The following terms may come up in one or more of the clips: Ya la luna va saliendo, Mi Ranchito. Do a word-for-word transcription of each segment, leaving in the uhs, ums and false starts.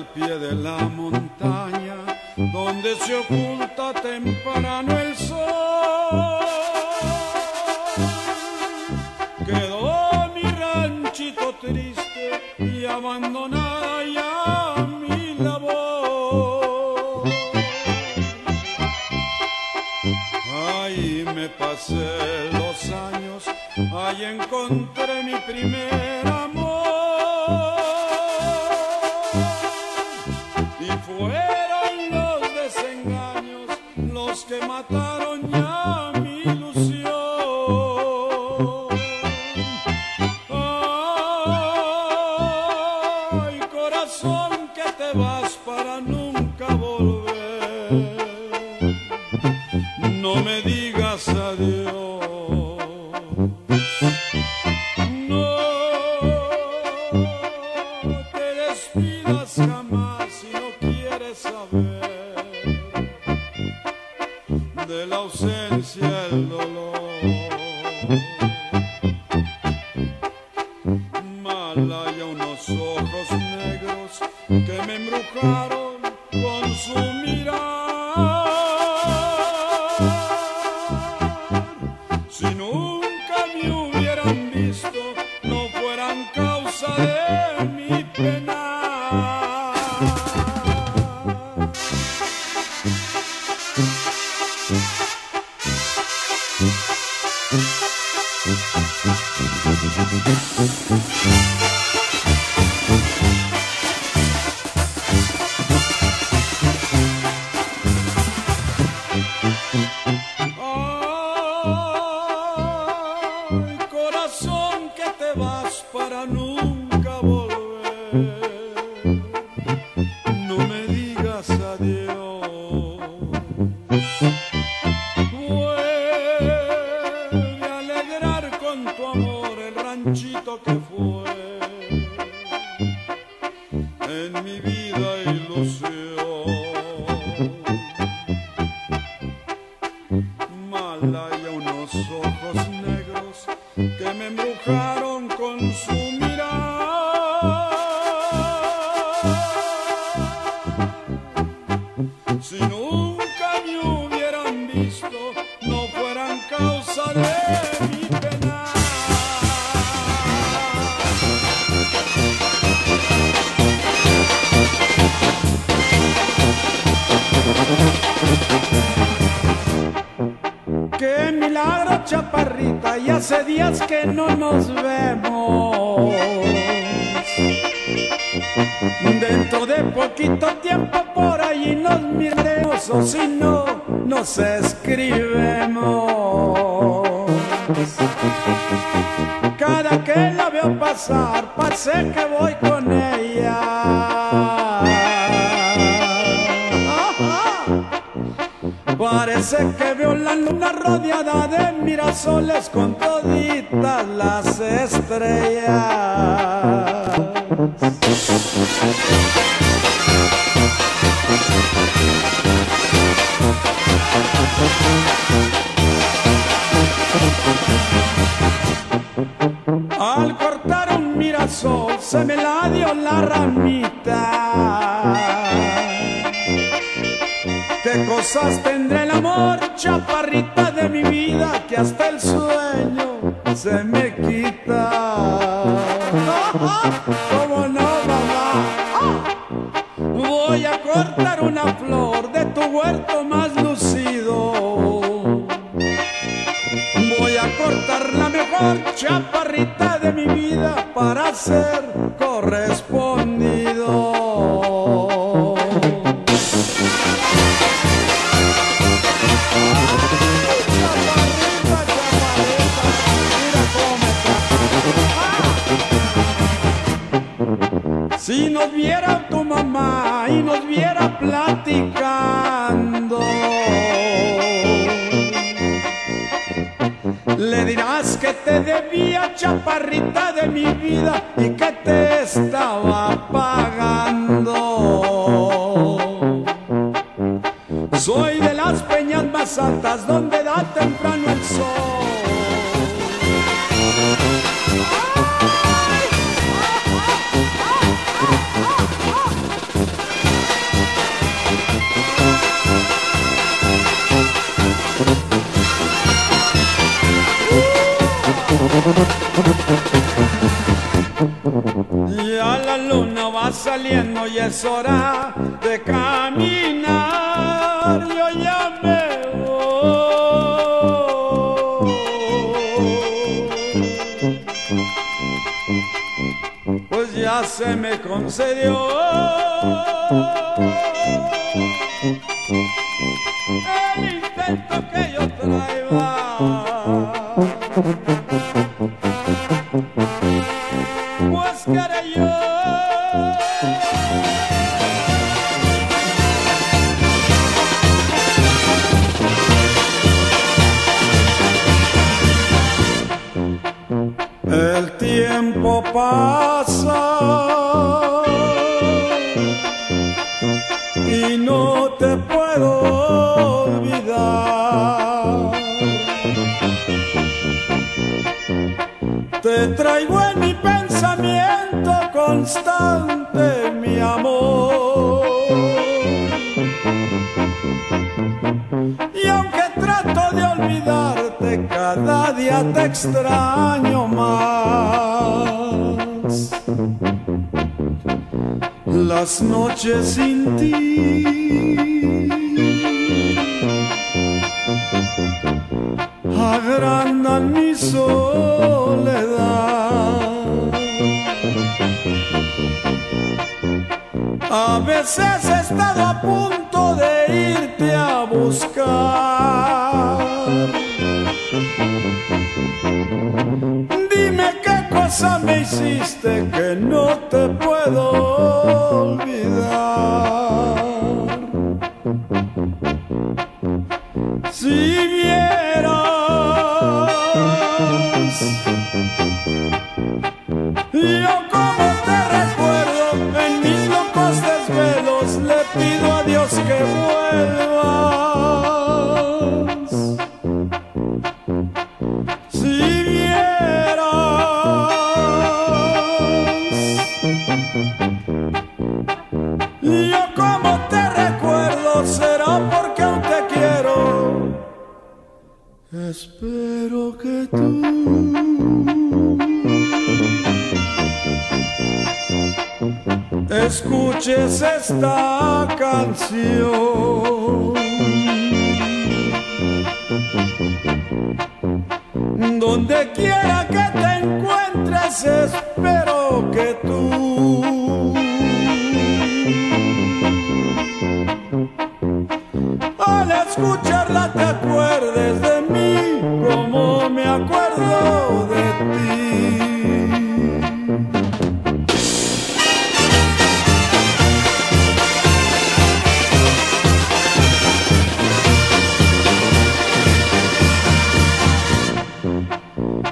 al pie de la montaña, donde se oculta temprano el sol, quedó mi ranchito triste y abandonada ya mi labor. Ahí me pasé los años, ahí encontré mi primer amor, y fueron los desengaños los que mataron ya mi ilusión. Ay, corazón, que te vas para nunca volver, no me digas adiós. Jamás, si no quieres saber de la ausencia el dolor. Malaya, unos ojos negros que me embrujaron con su mirar. Si nunca me hubieran visto, no fueran causa de mi pena. Ay, corazón, que te vas para nunca volver, no me digas adiós. Vuelve a alegrar con tu amor el ranchito que fue en mi vida ilusión. Malaya, unos ojos negros que me embrujaron con su mirar. Si nunca me hubieran visto, no fueran causa de mi pena. ¡Qué milagro, chaparrita! Y hace días que no nos vemos. Dentro de poquito tiempo por allí nos miremos, o si no, nos escribemos. Cada que la veo pasar, pase que voy con ella. Parece que veo la luna rodeada de mirasoles con toditas las estrellas. Al cortar un mirasol se me la dio la ramita. Qué cosas tendré el amor, chaparrita de mi vida, que hasta el sueño se me quita. ¿Cómo no, mamá? Voy a cortar una flor de tu huerto más lucido. Voy a cortar la mejor, chaparrita de mi vida, para ser correspondido. Si nos viera tu mamá y nos viera platicando, le dirás que te debía, chaparrita de mi vida, y que te estaba pagando. Soy de las peñas más altas donde da temprano el sol. Ya la luna va saliendo y es hora de caminar. Yo ya me voy, pues ya se me concedió el intento que yo traía. El tiempo pasa y no te puedo olvidar. Te traigo en mi pensamiento constante, mi amor. Y aunque trato de olvidarte, cada día te extraño más. Las noches sin ti agrandan mi soledad. A veces he estado a punto de irte a buscar. Dime qué cosa me hiciste que no te puedo olvidar. Si vieras yo como te recuerdo, en mis locos desvelos le pido a Dios que vuelvas. Si vieras yo como te recuerdo, será porque aún te quiero. Espero que tú escuches esta canción, donde quiera que te encuentres, espero que tú al escucharla te acuerdes de mí como me acuerdo de ti.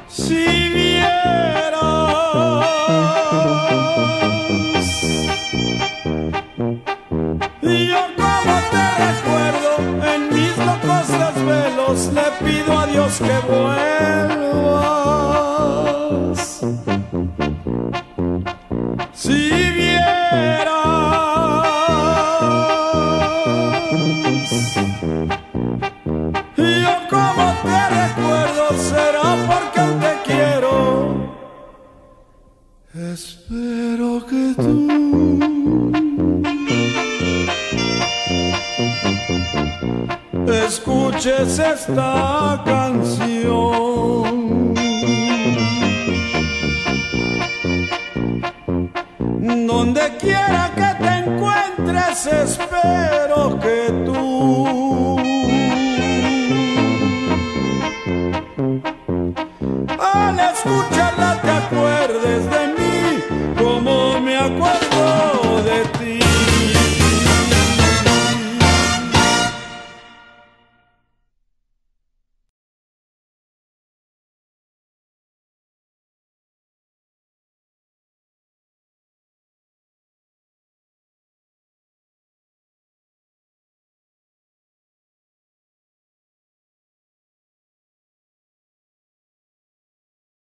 Si vieras yo como te recuerdo, en mis locos desvelos le pido a Dios que vuelvas. Si vieras yo como te recuerdo, será porque aún te quiero. Espero que tú escuches esta canción, donde quiera que te encuentres, espero que tú al escucharla te acuerdes de mí como me acuerdo de ti.